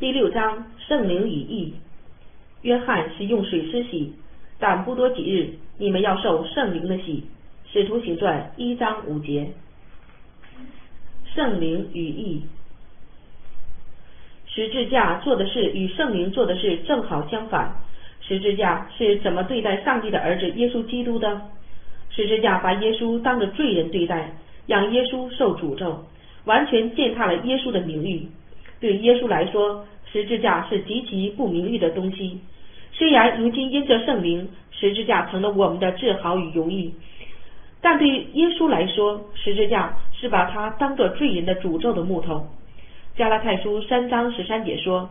第6章圣灵与义。约翰是用水施洗，但不多几日，你们要受圣灵的洗。使徒行传1章5节。圣灵与义，十字架做的事与圣灵做的事正好相反。十字架是怎么对待上帝的儿子耶稣基督的？十字架把耶稣当着罪人对待，让耶稣受诅咒，完全践踏了耶稣的名誉。对耶稣来说，十字架是极其不名誉的东西。虽然如今因着圣灵，十字架成了我们的自豪与荣誉，但对耶稣来说，十字架是把他当作罪人的诅咒的木头。加拉太书3章13节说，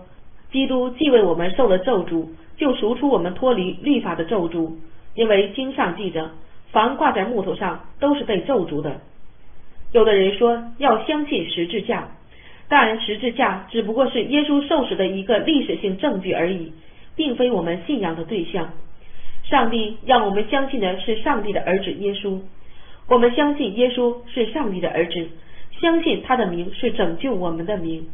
基督既为我们受了咒诅，就赎出我们脱离律法的咒诅，因为经上记着，凡挂在木头上都是被咒诅的。有的人说要相信十字架，但十字架只不过是耶稣受死的一个历史性证据而已，并非我们信仰的对象。上帝让我们相信的是上帝的儿子耶稣，我们相信耶稣是上帝的儿子，相信他的名是拯救我们的名。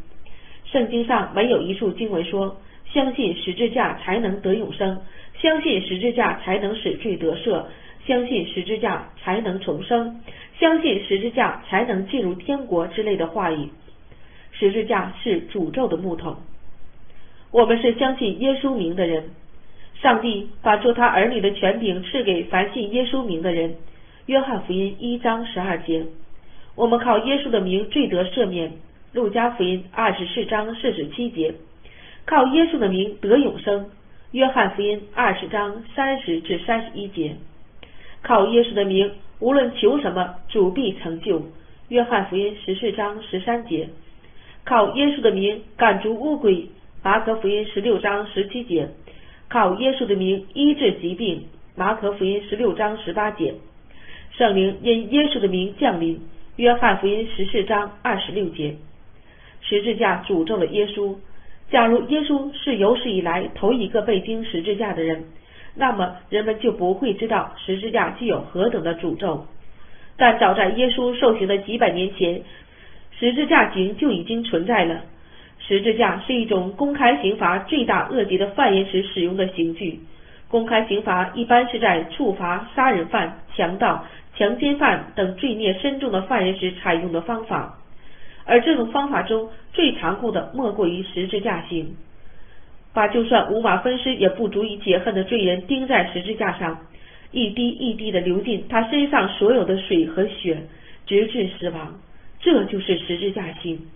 圣经上没有一处经文说相信十字架才能得永生，相信十字架才能使罪得赦，相信十字架才能重生，相信十字架才能进入天国之类的话语。十字架是诅咒的木头。我们是相信耶稣名的人，上帝把做他儿女的权柄赐给凡信耶稣名的人。约翰福音1章12节。我们靠耶稣的名罪得赦免。路加福音24章47节。靠耶稣的名得永生。约翰福音20章30至31节。靠耶稣的名无论求什么，主必成就。约翰福音14章13节。靠耶稣的名赶逐污鬼。马可福音16章17节。靠耶稣的名医治疾病。马可福音16章18节。圣灵因耶稣的名降临。约翰福音14章26节。十字架诅咒了耶稣。假如耶稣是有史以来头一个被钉十字架的人，那么人们就不会知道十字架具有何等的诅咒。但早在耶稣受刑的几百年前，十字架刑就已经存在了。十字架是一种公开刑罚罪大恶极的犯人时使用的刑具。公开刑罚一般是在处罚杀人犯、强盗、强奸犯等罪孽深重的犯人时采用的方法，而这种方法中最残酷的莫过于十字架刑。把就算五马分尸也不足以解恨的罪人钉在十字架上，一滴一滴地流进他身上所有的水和血，直至死亡。这就是十字架刑。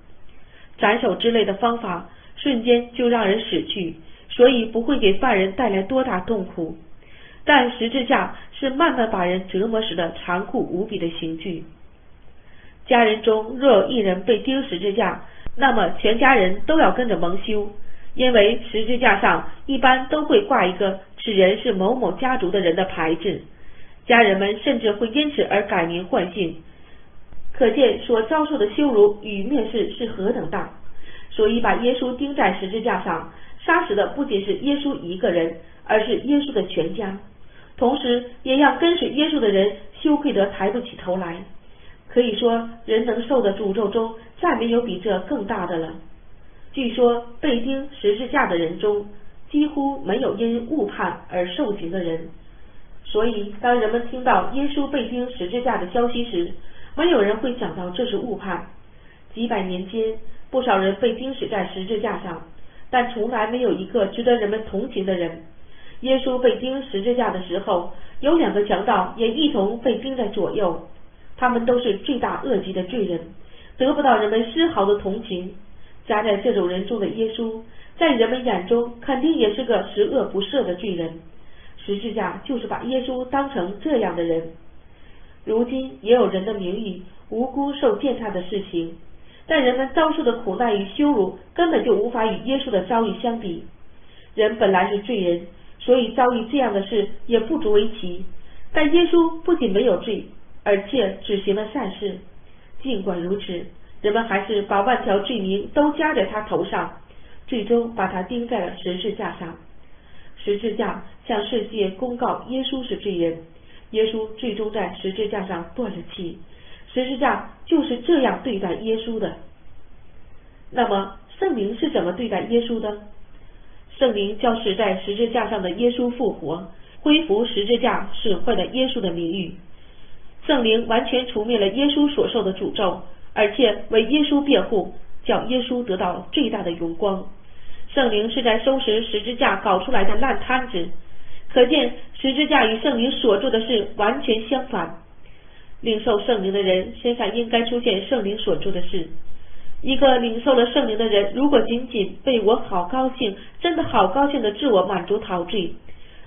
斩首之类的方法瞬间就让人死去，所以不会给犯人带来多大痛苦，但十字架是慢慢把人折磨时的残酷无比的刑具。家人中若有一人被钉十字架，那么全家人都要跟着蒙羞，因为十字架上一般都会挂一个此人是某某家族的人的牌子，家人们甚至会因此而改名换姓。可见所遭受的羞辱与蔑视是何等大。所以把耶稣钉在十字架上，杀死的不仅是耶稣一个人，而是耶稣的全家，同时也让跟随耶稣的人羞愧得抬不起头来。可以说人能受的诅咒中再没有比这更大的了。据说被钉十字架的人中几乎没有因误判而受刑的人，所以当人们听到耶稣被钉十字架的消息时，没有人会想到这是误判。几百年间不少人被钉死在十字架上，但从来没有一个值得人们同情的人。耶稣被钉十字架的时候，有2个强盗也一同被钉在左右，他们都是罪大恶极的罪人，得不到人们丝毫的同情。夹在这种人中的耶稣，在人们眼中肯定也是个十恶不赦的罪人。十字架就是把耶稣当成这样的人。如今也有人的名誉无辜受践踏的事情，但人们遭受的苦难与羞辱根本就无法与耶稣的遭遇相比。人本来是罪人，所以遭遇这样的事也不足为奇，但耶稣不仅没有罪，而且只行了善事。尽管如此，人们还是把万条罪名都加在他头上，最终把他钉在了十字架上。十字架向世界公告耶稣是罪人，耶稣最终在十字架上断了气。十字架就是这样对待耶稣的。那么圣灵是怎么对待耶稣的？圣灵教示在十字架上的耶稣复活，恢复十字架损坏了耶稣的名誉。圣灵完全除灭了耶稣所受的诅咒，而且为耶稣辩护，叫耶稣得到最大的荣光。圣灵是在收拾十字架搞出来的烂摊子，可见十字架与圣灵所做的事完全相反。领受圣灵的人身上应该出现圣灵所做的事。一个领受了圣灵的人，如果仅仅被我好高兴，真的好高兴的自我满足陶醉，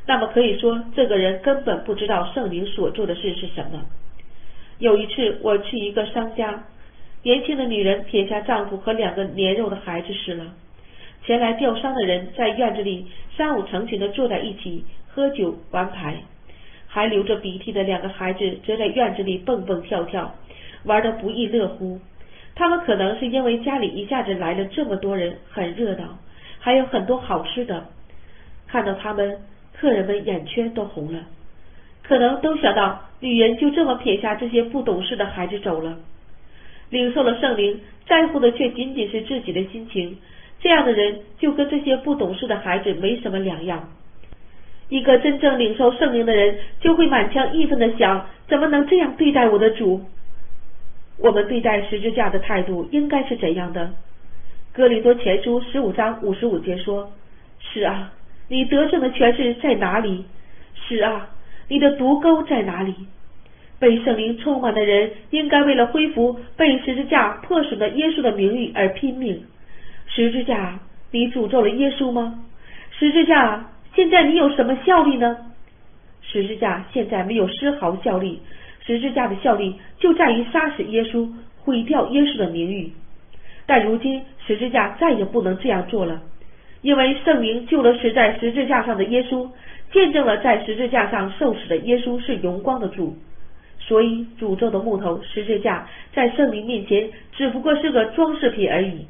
那么可以说这个人根本不知道圣灵所做的事是什么。有一次我去一个商家，年轻的女人撇下丈夫和2个年幼的孩子死了，前来吊丧的人在院子里3、5成群的坐在一起喝酒玩牌，还流着鼻涕的2个孩子则在院子里蹦蹦跳跳，玩得不亦乐乎。他们可能是因为家里一下子来了这么多人，很热闹，还有很多好吃的。看到他们，客人们眼圈都红了，可能都想到女人就这么撇下这些不懂事的孩子走了。领受了圣灵，在乎的却仅仅是自己的心情，这样的人就跟这些不懂事的孩子没什么两样。一个真正领受圣灵的人，就会满腔义愤的想，怎么能这样对待我的主？我们对待十字架的态度应该是怎样的？哥林多前书15章55节说：是啊，你得胜的权势在哪里？是啊，你的毒钩在哪里？被圣灵充满的人应该为了恢复被十字架破损的耶稣的名誉而拼命。十字架，你诅咒了耶稣吗？十字架，现在你有什么效力呢？十字架现在没有丝毫效力，十字架的效力就在于杀死耶稣，毁掉耶稣的名誉。但如今十字架再也不能这样做了，因为圣灵救了死在十字架上的耶稣，见证了在十字架上受死的耶稣是荣光的主。所以诅咒的木头十字架在圣灵面前只不过是个装饰品而已。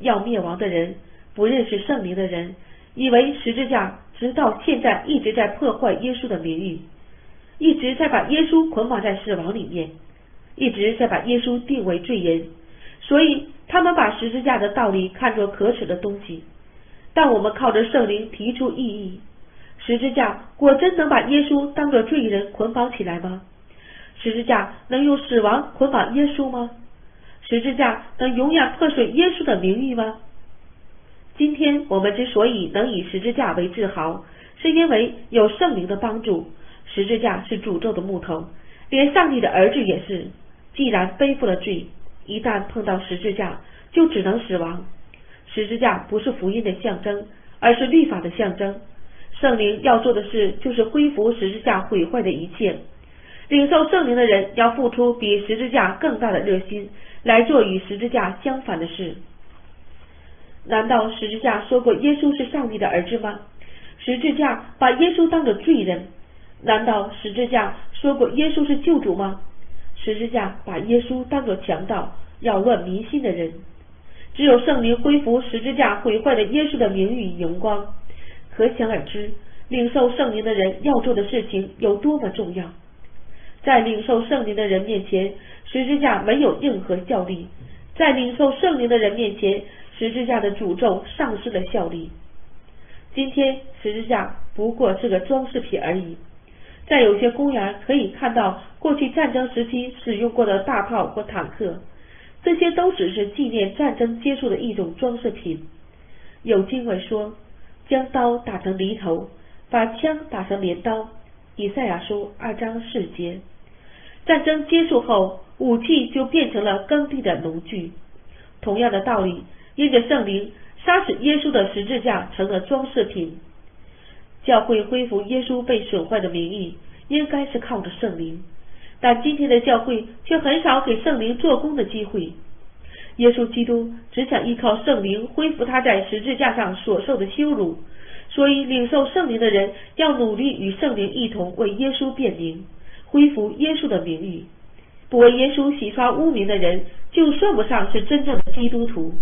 要灭亡的人，不认识圣灵的人，以为十字架直到现在一直在破坏耶稣的名誉，一直在把耶稣捆绑在死亡里面，一直在把耶稣定为罪人，所以他们把十字架的道理看作可耻的东西。但我们靠着圣灵提出异议，十字架果真能把耶稣当作罪人捆绑起来吗？十字架能用死亡捆绑耶稣吗？十字架能永远破碎耶稣的名誉吗？今天我们之所以能以十字架为自豪，是因为有圣灵的帮助。十字架是诅咒的木头，连上帝的儿子也是，既然背负了罪，一旦碰到十字架就只能死亡。十字架不是福音的象征，而是律法的象征。圣灵要做的事就是恢复十字架毁坏的一切。领受圣灵的人要付出比十字架更大的热心，来做与十字架相反的事。难道十字架说过耶稣是上帝的儿子吗？十字架把耶稣当作罪人。难道十字架说过耶稣是救主吗？十字架把耶稣当作强盗，扰乱民心的人。只有圣灵恢复十字架毁坏了耶稣的名誉与荣光。可想而知，领受圣灵的人要做的事情有多么重要。在领受圣灵的人面前，十字架没有任何效力。在领受圣灵的人面前，十字架的诅咒丧失了效力。今天十字架不过是个装饰品而已。在有些公园可以看到过去战争时期使用过的大炮或坦克，这些都只是纪念战争结束的一种装饰品。有经文说，将刀打成犁头，把枪打成镰刀，以赛亚书2章4节。战争结束后，武器就变成了耕地的农具。同样的道理，因着圣灵，杀死耶稣的十字架成了装饰品。教会恢复耶稣被损坏的名义，应该是靠着圣灵，但今天的教会却很少给圣灵做工的机会。耶稣基督只想依靠圣灵恢复他在十字架上所受的羞辱，所以领受圣灵的人要努力与圣灵一同为耶稣辩明，恢复耶稣的名誉。不为耶稣洗刷污名的人，就算不上是真正的基督徒。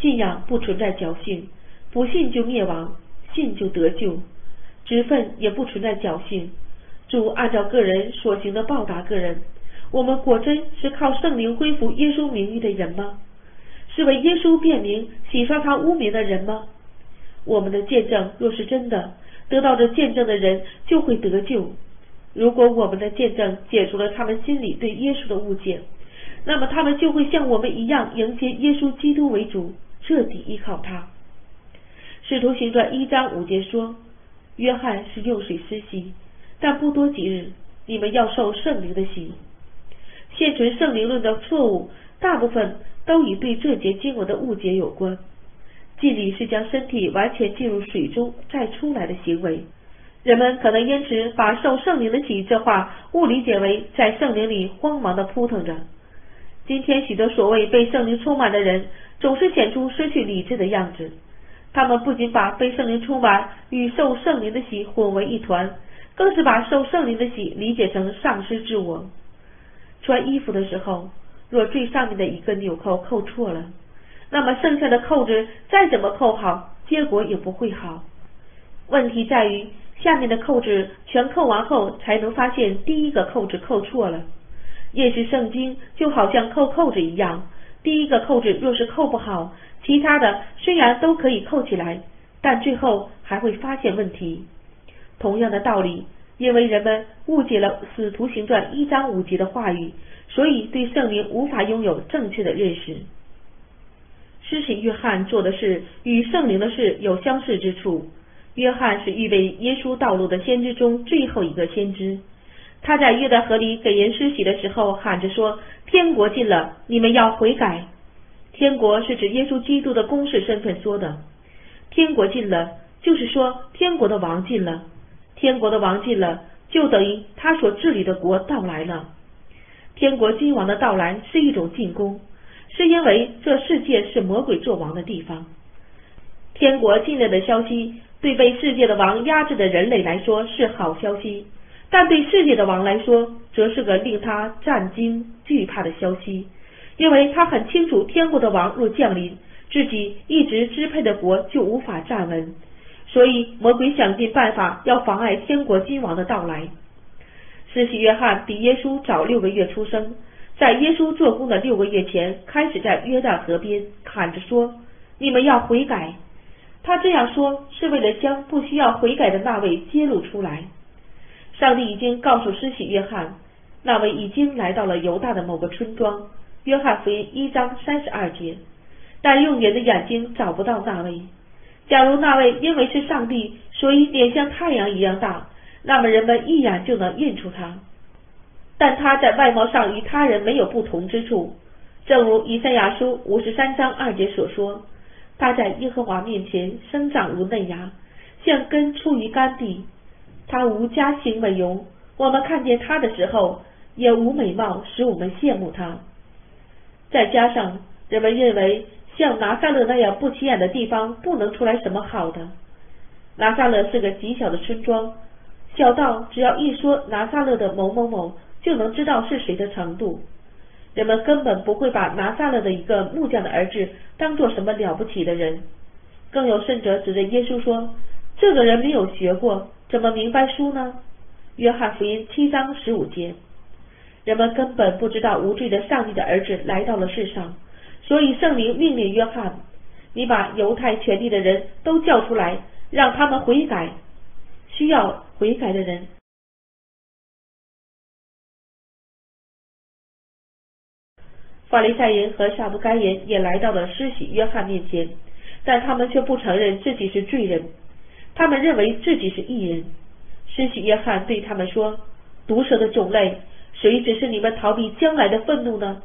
信仰不存在侥幸，不信就灭亡，信就得救。职分也不存在侥幸，主按照个人所行的报答个人。我们果真是靠圣灵恢复耶稣名誉的人吗？是为耶稣辩明、洗刷他污名的人吗？我们的见证若是真的，得到这见证的人就会得救。如果我们的见证解除了他们心里对耶稣的误解，那么他们就会像我们一样迎接耶稣基督为主，彻底依靠他。使徒行传1章5节说：约翰是用水施洗，但不多几日，你们要受圣灵的洗。现存圣灵论的错误大部分都与对这节经文的误解有关。祭礼是将身体完全进入水中再出来的行为，人们可能因此把受圣灵的洗这话误理解为在圣灵里慌忙地扑腾着。今天许多所谓被圣灵充满的人总是显出失去理智的样子，他们不仅把被圣灵充满与受圣灵的洗混为一团，更是把受圣灵的洗理解成丧失自我。穿衣服的时候，若最上面的一个纽扣扣错了，那么剩下的扣子再怎么扣好，结果也不会好。问题在于下面的扣子全扣完后才能发现第一个扣子扣错了。认识圣经就好像扣扣子一样，第一个扣子若是扣不好，其他的虽然都可以扣起来，但最后还会发现问题。同样的道理，因为人们误解了使徒行传1章5节的话语，所以对圣灵无法拥有正确的认识。施洗约翰做的事与圣灵的事有相似之处。约翰是预备耶稣道路的先知中最后一个先知，他在约旦河里给人施洗的时候喊着说：天国近了，你们要悔改。天国是指耶稣基督的公示身份说的，天国近了就是说天国的王近了，天国的王近了就等于他所治理的国到来了。天国君王的到来是一种进攻，是因为这世界是魔鬼做王的地方。天国近了的消息对被世界的王压制的人类来说是好消息，但对世界的王来说则是个令他战惊惧怕的消息，因为他很清楚天国的王若降临，自己一直支配的国就无法站稳，所以魔鬼想尽办法要妨碍天国君王的到来。施洗约翰比耶稣早6个月出生，在耶稣做工的6个月前开始在约旦河边喊着说：你们要悔改。他这样说是为了将不需要悔改的那位揭露出来。上帝已经告诉施洗约翰，那位已经来到了犹大的某个村庄，约翰福音1章32节，但用人的眼睛找不到那位。假如那位因为是上帝，所以脸像太阳一样大，那么人们一眼就能认出他，但他在外貌上与他人没有不同之处，正如以赛亚书53章2节所说：他在耶和华面前生长如嫩芽，像根出于干地，他无佳形美容，我们看见他的时候也无美貌使我们羡慕他。再加上人们认为像拿撒勒那样不起眼的地方不能出来什么好的。拿撒勒是个极小的村庄，小到只要一说拿撒勒的某某某就能知道是谁的程度，人们根本不会把拿撒勒的一个木匠的儿子当作什么了不起的人。更有甚者指着耶稣说：这个人没有学过，怎么明白书呢？约翰福音7章15节。人们根本不知道无罪的上帝的儿子来到了世上，所以圣灵命令约翰：你把犹太全地的人都叫出来，让他们悔改。需要悔改的人法利赛人和撒都该人也来到了施洗约翰面前，但他们却不承认自己是罪人，他们认为自己是义人。施洗约翰对他们说：毒蛇的种类，谁指示你们逃避将来的愤怒呢？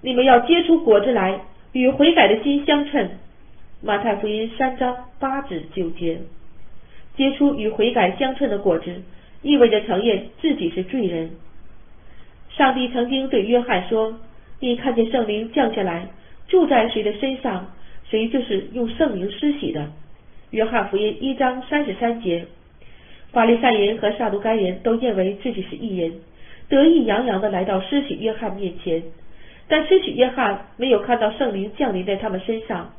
你们要结出果子来，与悔改的心相称。马太福音3章8至9节。结出与悔改相称的果子，意味着承认自己是罪人。上帝曾经对约翰说：你看见圣灵降下来，住在谁的身上，谁就是用圣灵施洗的。约翰福音1章33节。法利赛人和撒都该人都认为自己是义人，得意洋洋地来到施洗约翰面前，但施洗约翰没有看到圣灵降临在他们身上。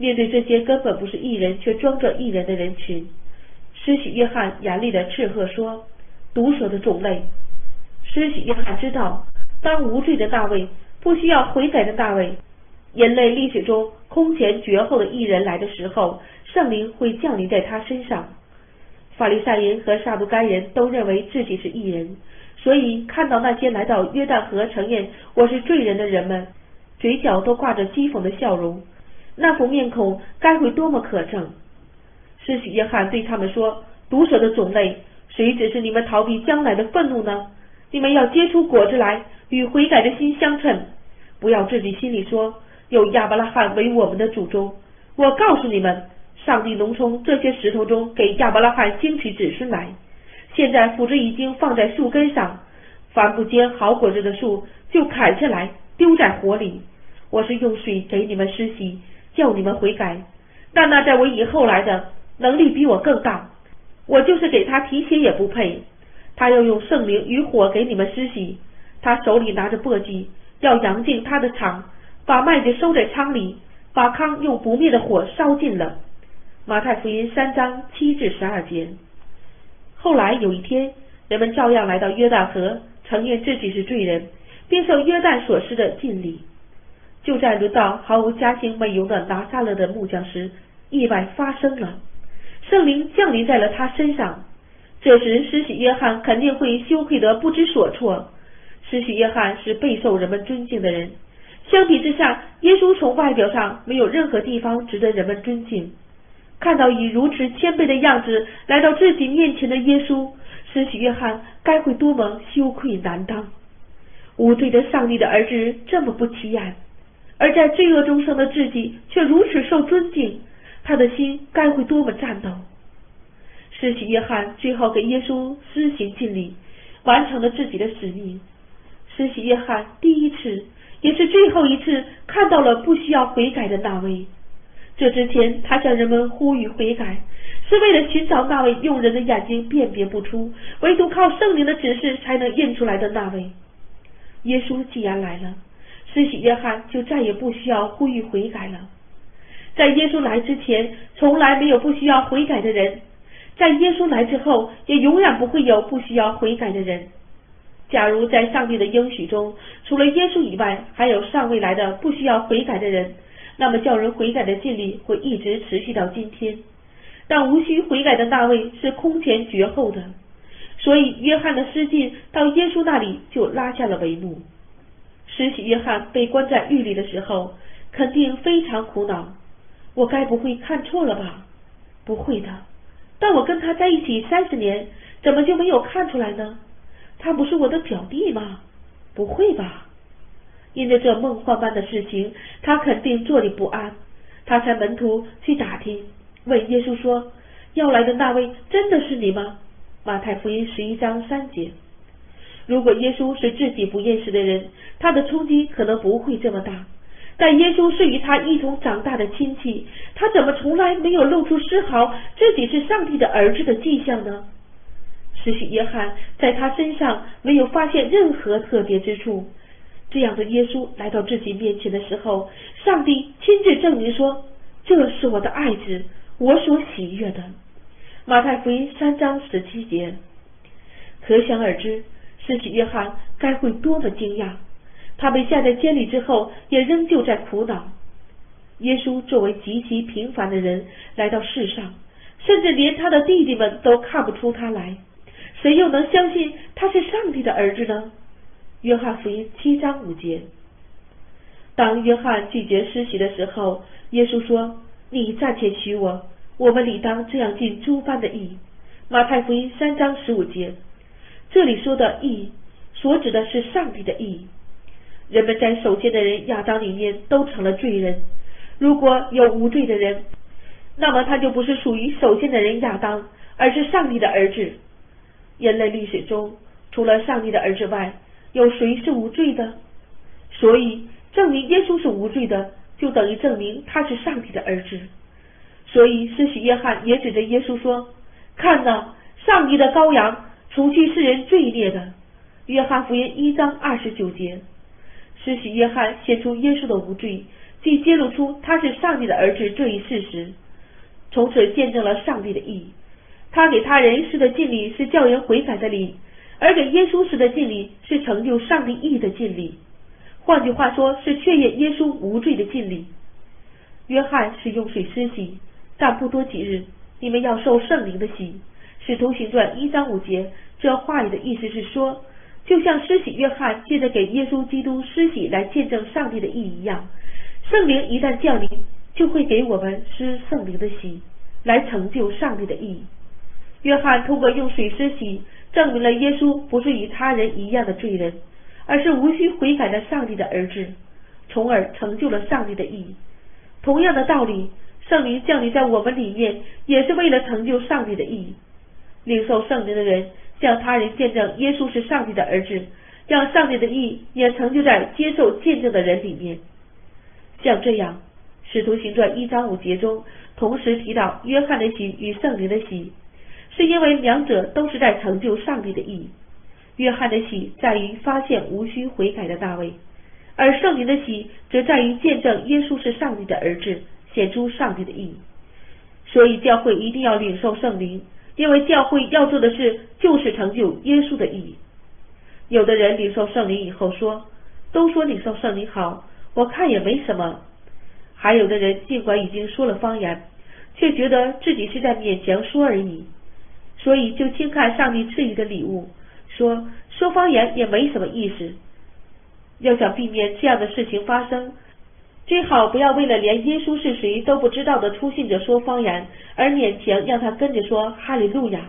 面对这些根本不是义人却装作义人的人群，施洗约翰严厉地斥喝说：毒蛇的种类。施洗约翰知道，当无罪的那位，不需要悔改的那位，人类历史中空前绝后的一人来的时候，圣灵会降临在他身上。法利赛人和撒都该人都认为自己是义人，所以看到那些来到约旦河承认我是罪人的人们，嘴角都挂着讥讽的笑容，那副面孔该会多么可憎！施洗约翰对他们说：“毒蛇的种类，谁指示你们逃避将来的愤怒呢？你们要结出果子来，与悔改的心相称。不要自己心里说，有亚伯拉罕为我们的祖宗。我告诉你们，上帝能从这些石头中给亚伯拉罕兴起子孙来。现在斧子已经放在树根上，凡不结好果子的树，就砍下来丢在火里。我是用水给你们施洗，叫你们悔改。但那在我以后来的，能力比我更大，我就是给他提鞋也不配。他要用圣灵与火给你们施洗，他手里拿着簸箕，要扬进他的场，把麦子收在仓里，把糠用不灭的火烧尽了。”马太福音3章7至12节。后来有一天，人们照样来到约旦河，承认自己是罪人，并受约旦所施的禁礼。就在轮到毫无家境为由的拿撒勒的木匠时，意外发生了，圣灵降临在了他身上。这时施洗约翰肯定会羞愧得不知所措。施洗约翰是备受人们尊敬的人，相比之下，耶稣从外表上没有任何地方值得人们尊敬。看到以如此谦卑的样子来到自己面前的耶稣，施洗约翰该会多么羞愧难当！无罪的上帝的儿子这么不起眼，而在罪恶中生的自己却如此受尊敬，他的心该会多么颤抖！施洗约翰最后给耶稣施行敬礼，完成了自己的使命。施洗约翰第一次也是最后一次看到了不需要悔改的那位。这之前，他向人们呼吁悔改，是为了寻找那位用人的眼睛辨别不出，唯独靠圣灵的指示才能认出来的那位。耶稣既然来了，施洗约翰就再也不需要呼吁悔改了。在耶稣来之前，从来没有不需要悔改的人；在耶稣来之后，也永远不会有不需要悔改的人。假如在上帝的应许中，除了耶稣以外，还有尚未来的不需要悔改的人，那么叫人悔改的禁令会一直持续到今天，但无需悔改的那位是空前绝后的，所以约翰的施浸到耶稣那里就拉下了帷幕。施洗约翰被关在狱里的时候，肯定非常苦恼，我该不会看错了吧？不会的，但我跟他在一起30年，怎么就没有看出来呢？他不是我的表弟吗？不会吧？因着这梦幻般的事情，他肯定坐立不安。他差门徒去打听，问耶稣说：“要来的那位真的是你吗？”马太福音11章3节。如果耶稣是自己不认识的人，他的冲击可能不会这么大。但耶稣是与他一同长大的亲戚，他怎么从来没有露出丝毫自己是上帝的儿子的迹象呢？施洗约翰在他身上没有发现任何特别之处。这样的耶稣来到自己面前的时候，上帝亲自证明说：“这是我的爱子，我所喜悦的。”马太福音3章17节。可想而知，施洗约翰该会多么惊讶！他被下在监里之后，也仍旧在苦恼。耶稣作为极其平凡的人来到世上，甚至连他的弟弟们都看不出他来，谁又能相信他是上帝的儿子呢？约翰福音7章5节。当约翰拒绝施洗的时候，耶稣说：“你暂且娶我，我们理当这样尽诸般的义。”马太福音3章15节。这里说的义，所指的是上帝的义。人们在首先的人亚当里面都成了罪人，如果有无罪的人，那么他就不是属于首先的人亚当，而是上帝的儿子。人类历史中，除了上帝的儿子外，有谁是无罪的？所以证明耶稣是无罪的，就等于证明他是上帝的儿子。所以施洗约翰也指着耶稣说：“看哪，上帝的羔羊，除去世人罪孽的。”约翰福音1章29节。施洗约翰显出耶稣的无罪，既揭露出他是上帝的儿子这一事实，从此见证了上帝的义。他给他人施的禁礼是叫人悔改的礼，而给耶稣施的禁礼是成就上帝义的禁礼。换句话说，是确认耶稣无罪的禁令。约翰是用水施洗，但不多几日，你们要受圣灵的洗。使徒行传1章5节，这话语的意思是说，就像施洗约翰借着给耶稣基督施洗来见证上帝的意义一样，圣灵一旦降临，就会给我们施圣灵的洗，来成就上帝的意义。约翰通过用水施洗，证明了耶稣不是与他人一样的罪人，而是无需悔改的上帝的儿子，从而成就了上帝的意义。同样的道理，圣灵降临在我们里面，也是为了成就上帝的意义。领受圣灵的人向他人见证耶稣是上帝的儿子，让上帝的意义也成就在接受见证的人里面。像这样，使徒行传1章5节中同时提到约翰的洗与圣灵的洗，是因为两者都是在成就上帝的意义。约翰的洗在于发现无需悔改的大卫，而圣灵的洗则在于见证耶稣是上帝的儿子，显出上帝的意义。所以教会一定要领受圣灵，因为教会要做的事就是成就耶稣的意义。有的人领受圣灵以后说，都说领受圣灵好，我看也没什么。还有的人尽管已经说了方言，却觉得自己是在勉强说而已，所以就轻看上帝赐予的礼物，说方言也没什么意思。要想避免这样的事情发生，最好不要为了连耶稣是谁都不知道的初信者说方言，而勉强让他跟着说哈利路亚。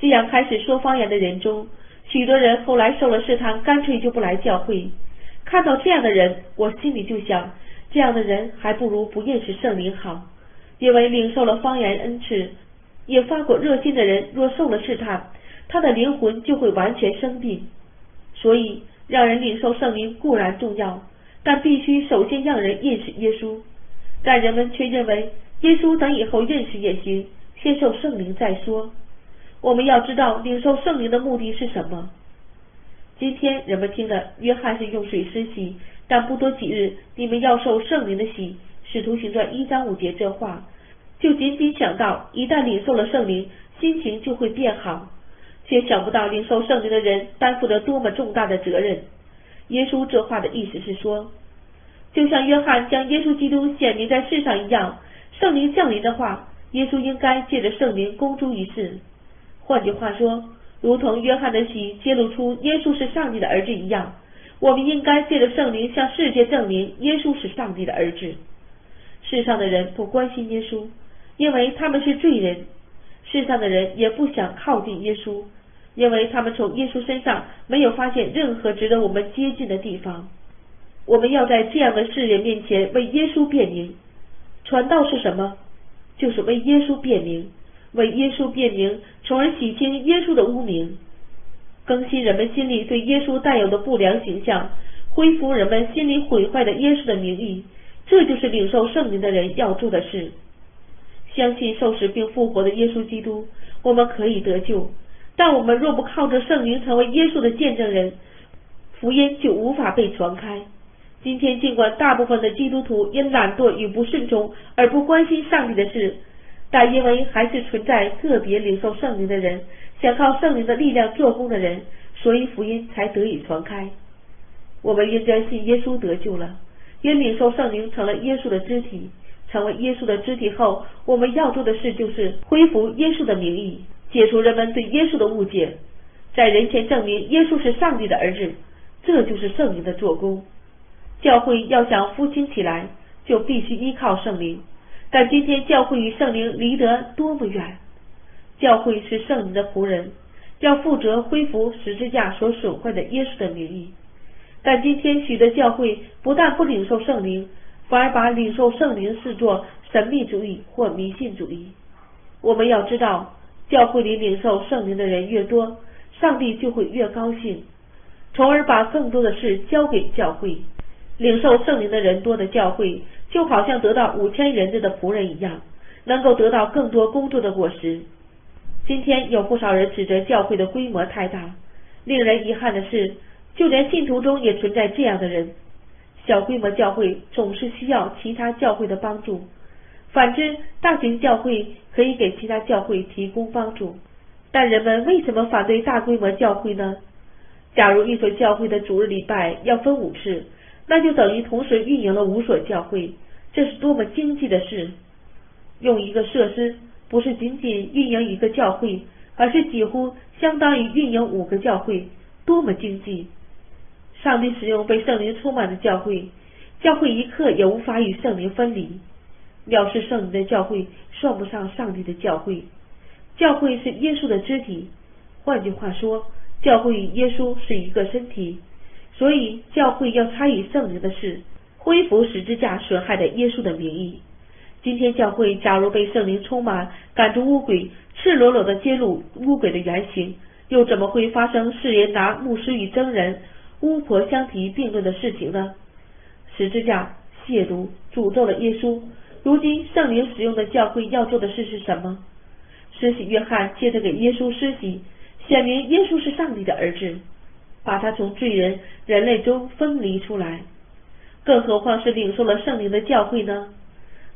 这样开始说方言的人中，许多人后来受了试探，干脆就不来教会。看到这样的人，我心里就想，这样的人还不如不认识圣灵好，因为领受了方言恩赐，也发过热心的人，若受了试探，他的灵魂就会完全生病。所以让人领受圣灵固然重要，但必须首先让人认识耶稣。但人们却认为耶稣等以后认识也行，先受圣灵再说。我们要知道领受圣灵的目的是什么。今天人们听了约翰是用水施洗，但不多几日你们要受圣灵的洗，使徒行传1章5节这话，就仅仅想到一旦领受了圣灵，心情就会变好，却想不到领受圣灵的人担负着多么重大的责任。耶稣这话的意思是说，就像约翰将耶稣基督显明在世上一样，圣灵降临的话，耶稣应该借着圣灵公诸于世。换句话说，如同约翰的洗揭露出耶稣是上帝的儿子一样，我们应该借着圣灵向世界证明耶稣是上帝的儿子。世上的人不关心耶稣，因为他们是罪人；世上的人也不想靠近耶稣，因为他们从耶稣身上没有发现任何值得我们接近的地方。我们要在这样的世人面前为耶稣辩明。传道是什么？就是为耶稣辩明，为耶稣辩明，从而洗清耶稣的污名，更新人们心里对耶稣带有的不良形象，恢复人们心里毁坏的耶稣的名义。这就是领受圣灵的人要做的事。相信受死并复活的耶稣基督，我们可以得救，但我们若不靠着圣灵成为耶稣的见证人，福音就无法被传开。今天尽管大部分的基督徒因懒惰与不顺从而不关心上帝的事，但因为还是存在个别领受圣灵的人，想靠圣灵的力量做工的人，所以福音才得以传开。我们应该信耶稣得救了，因领受圣灵成了耶稣的肢体。成为耶稣的肢体后，我们要做的事就是恢复耶稣的名义，解除人们对耶稣的误解，在人前证明耶稣是上帝的儿子。这就是圣灵的做工。教会要想复兴起来，就必须依靠圣灵。但今天教会与圣灵离得多么远！教会是圣灵的仆人，要负责恢复十字架所损坏的耶稣的名义。但今天许多教会不但不领受圣灵，反而把领受圣灵视作神秘主义或迷信主义。我们要知道，教会里领受圣灵的人越多，上帝就会越高兴，从而把更多的事交给教会。领受圣灵的人多的教会，就好像得到5000人的仆人一样，能够得到更多工作的果实。今天有不少人指责教会的规模太大，令人遗憾的是，就连信徒中也存在这样的人。小规模教会总是需要其他教会的帮助，反之，大型教会可以给其他教会提供帮助。但人们为什么反对大规模教会呢？假如一所教会的主日礼拜要分5次，那就等于同时运营了五所教会，这是多么经济的事！用一个设施不是仅仅运营一个教会，而是几乎相当于运营5个教会，多么经济！上帝使用被圣灵充满的教会，教会一刻也无法与圣灵分离。藐视圣灵的教会算不上上帝的教会，教会是耶稣的肢体，换句话说，教会与耶稣是一个身体，所以教会要参与圣灵的事，恢复十字架损害的耶稣的名义。今天教会假如被圣灵充满，赶逐污鬼，赤裸裸的揭露污鬼的原型，又怎么会发生世人拿牧师与僧人、巫婆相提并论的事情呢？十字架亵渎诅咒了耶稣。如今圣灵使用的教会要做的事是什么？施洗约翰接着给耶稣施洗，显明耶稣是上帝的儿子，把他从罪人人类中分离出来。更何况是领受了圣灵的教会呢？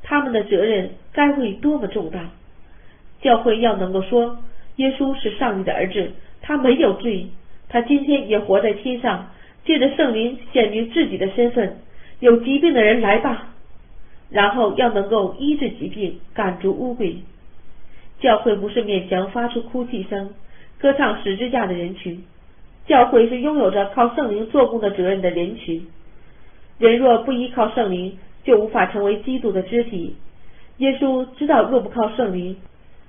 他们的责任该会多么重大！教会要能够说耶稣是上帝的儿子，他没有罪，他今天也活在天上，借着圣灵显明自己的身份。有疾病的人来吧，然后要能够医治疾病，赶逐污鬼。教会不是勉强发出哭泣声、歌唱十字架的人群，教会是拥有着靠圣灵做工的责任的人群。人若不依靠圣灵，就无法成为基督的肢体。耶稣知道若不靠圣灵，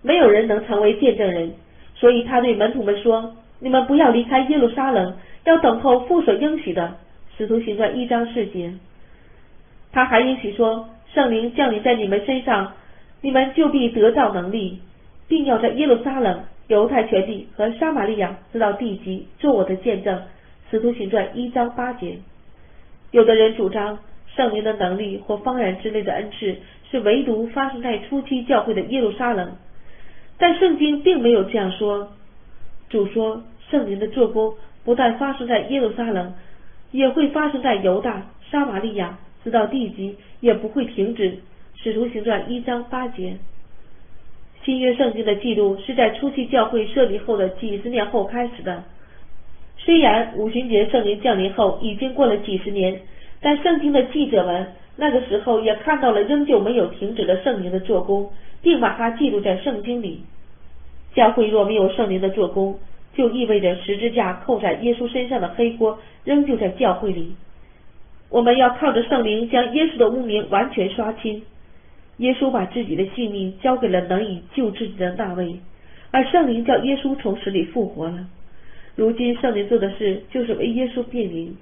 没有人能成为见证人，所以他对门徒们说：你们不要离开耶路撒冷，要等候父所应许的。使徒行传1章4节。他还应许说，圣灵降临在你们身上，你们就必得到能力，并要在耶路撒冷、犹太全地和撒玛利亚直到地极做我的见证。使徒行传1章8节。有的人主张圣灵的能力或方言之类的恩赐是唯独发生在初期教会的耶路撒冷，但圣经并没有这样说。主说圣灵的做工不但发生在耶路撒冷，也会发生在犹大、撒玛利亚直到地极，也不会停止。使徒行传1章8节。新约圣经的记录是在初期教会设立后的几十年后开始的，虽然五旬节圣灵降临后已经过了几十年，但圣经的记者们那个时候也看到了仍旧没有停止的圣灵的做工，并把它记录在圣经里。教会若没有圣灵的做工，就意味着十字架扣在耶稣身上的黑锅仍旧在教会里。我们要靠着圣灵将耶稣的污名完全刷清。耶稣把自己的性命交给了能以救自己的那位，而圣灵叫耶稣从死里复活了。如今圣灵做的事就是为耶稣辩明。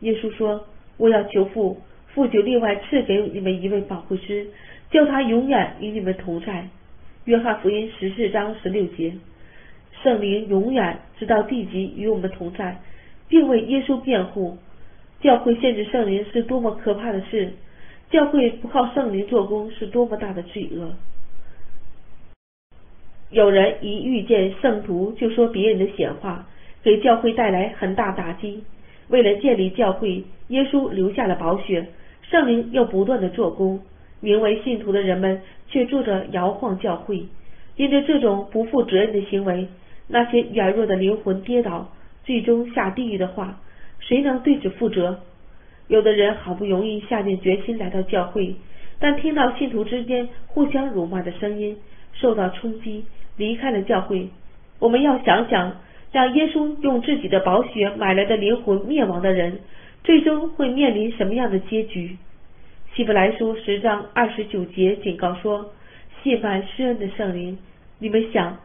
耶稣说：我要求父，父就另外赐给你们一位保惠师，叫他永远与你们同在。约翰福音14章16节。圣灵永远直到地极与我们同在，并为耶稣辩护。教会限制圣灵是多么可怕的事！教会不靠圣灵做工是多么大的罪恶！有人一遇见圣徒就说别人的闲话，给教会带来很大打击。为了建立教会，耶稣留下了宝血，圣灵又不断的做工，名为信徒的人们却做着摇晃教会。因着这种不负责任的行为，那些软弱的灵魂跌倒，最终下地狱的话，谁能对此负责？有的人好不容易下定决心来到教会，但听到信徒之间互相辱骂的声音，受到冲击，离开了教会。我们要想想，让耶稣用自己的宝血买来的灵魂灭亡的人，最终会面临什么样的结局？希伯来书10章29节警告说：亵慢施恩的圣灵，你们想，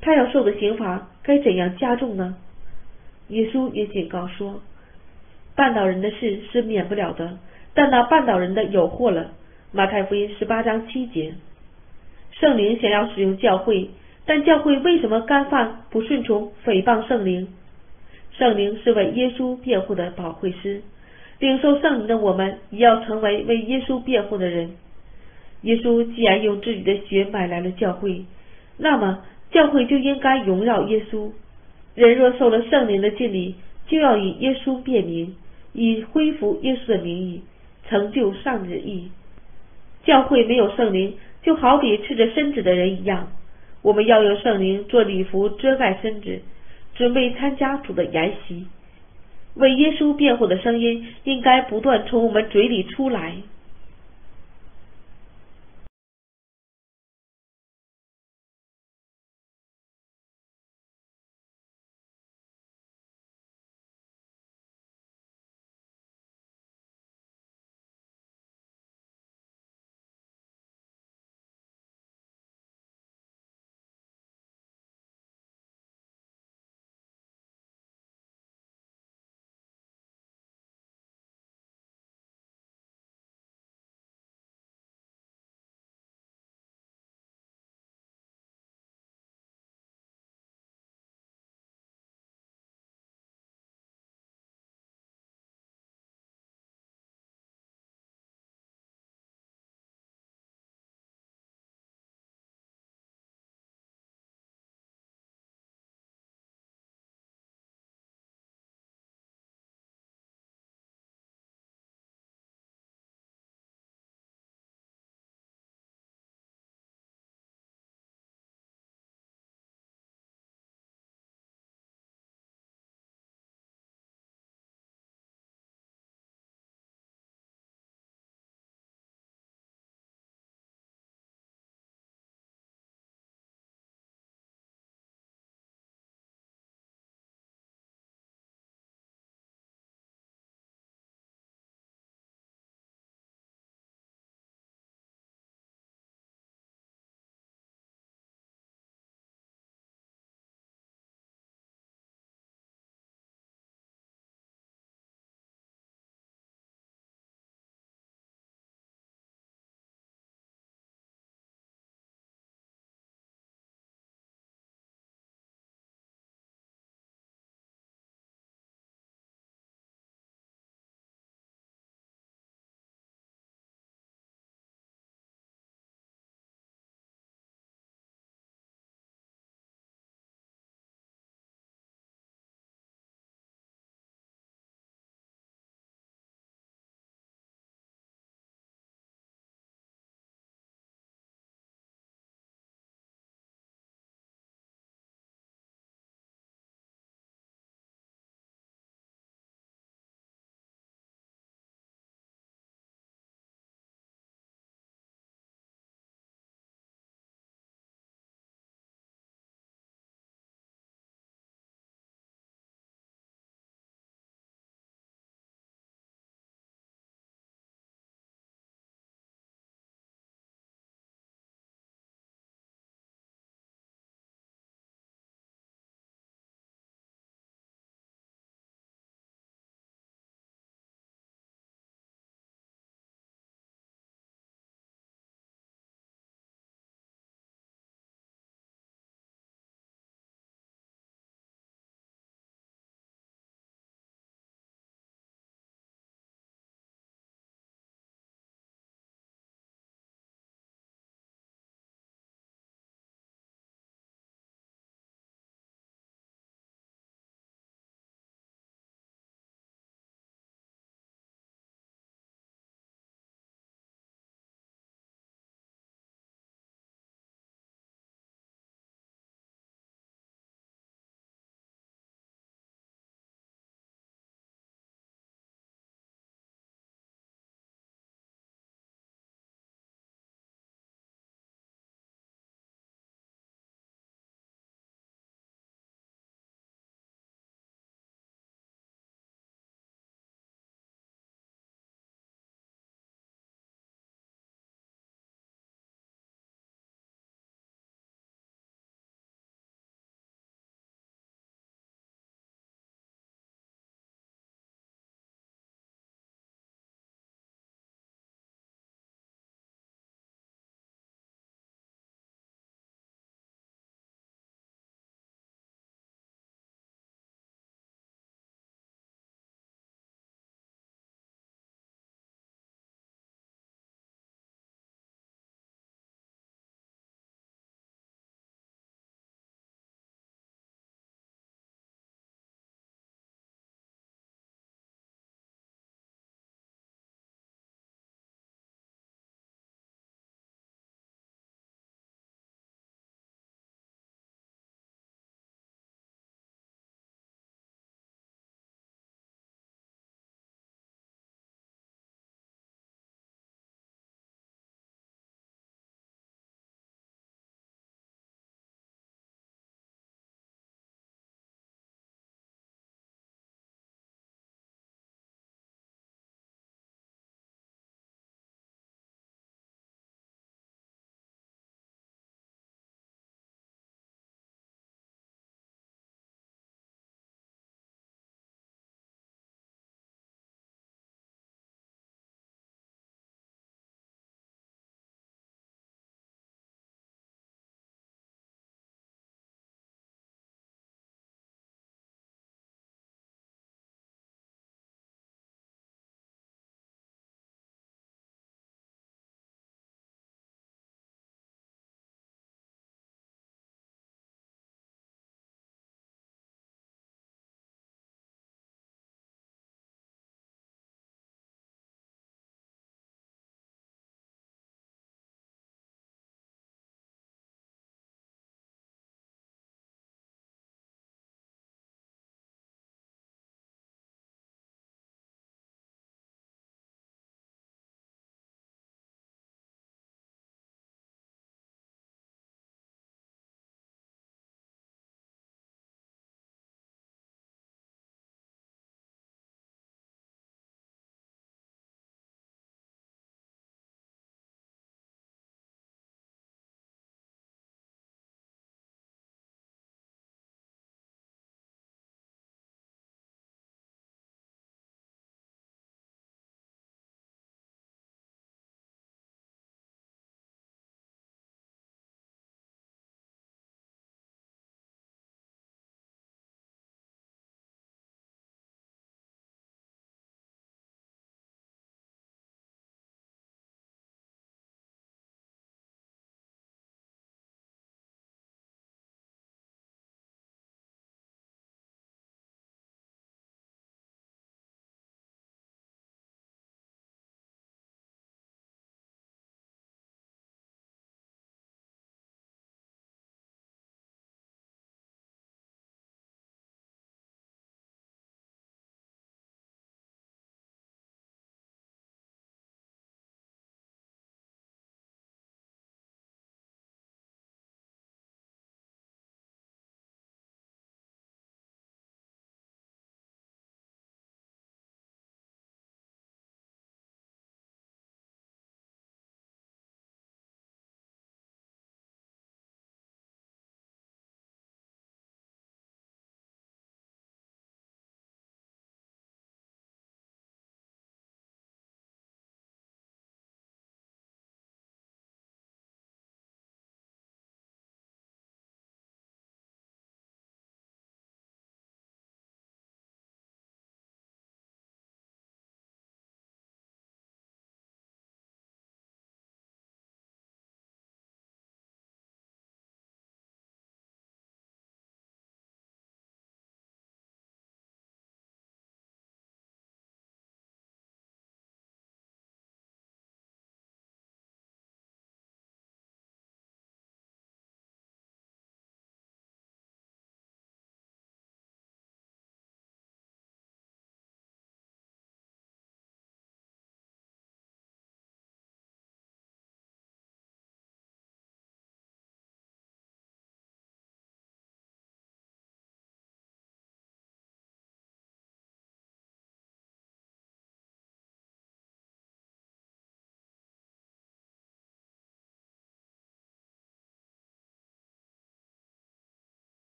他要受的刑罚该怎样加重呢？耶稣也警告说，绊倒人的事是免不了的，但那绊倒人的有祸了。马太福音18章7节。圣灵想要使用教会，但教会为什么干犯不顺从、诽谤圣灵？圣灵是为耶稣辩护的保惠师，领受圣灵的我们也要成为为耶稣辩护的人。耶稣既然用自己的血买来了教会，那么教会就应该荣耀耶稣。人若受了圣灵的浸礼，就要以耶稣辩明，以恢复耶稣的名义，成就上帝的意。教会没有圣灵，就好比赤着身子的人一样。我们要用圣灵做礼服遮盖身子，准备参加主的筵席。为耶稣辩护的声音应该不断从我们嘴里出来。